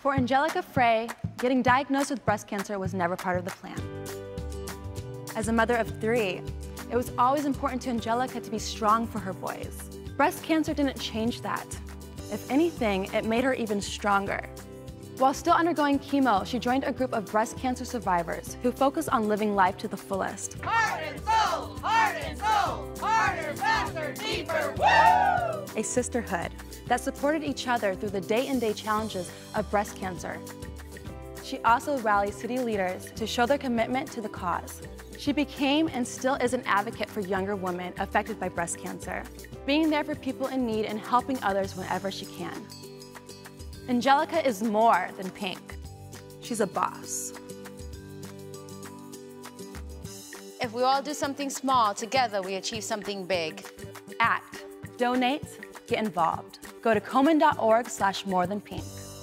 For Angelica Frey, getting diagnosed with breast cancer was never part of the plan. As a mother of three, it was always important to Angelica to be strong for her boys. Breast cancer didn't change that. If anything, it made her even stronger. While still undergoing chemo, she joined a group of breast cancer survivors who focus on living life to the fullest. Heart and soul, harder, faster, deeper, woo! A sisterhood that supported each other through the day-in-day challenges of breast cancer. She also rallied city leaders to show their commitment to the cause. She became and still is an advocate for younger women affected by breast cancer, being there for people in need and helping others whenever she can. Angelica is more than pink. She's a boss. If we all do something small, together we achieve something big. Act, donate, get involved. Go to Komen.org/morethanpink.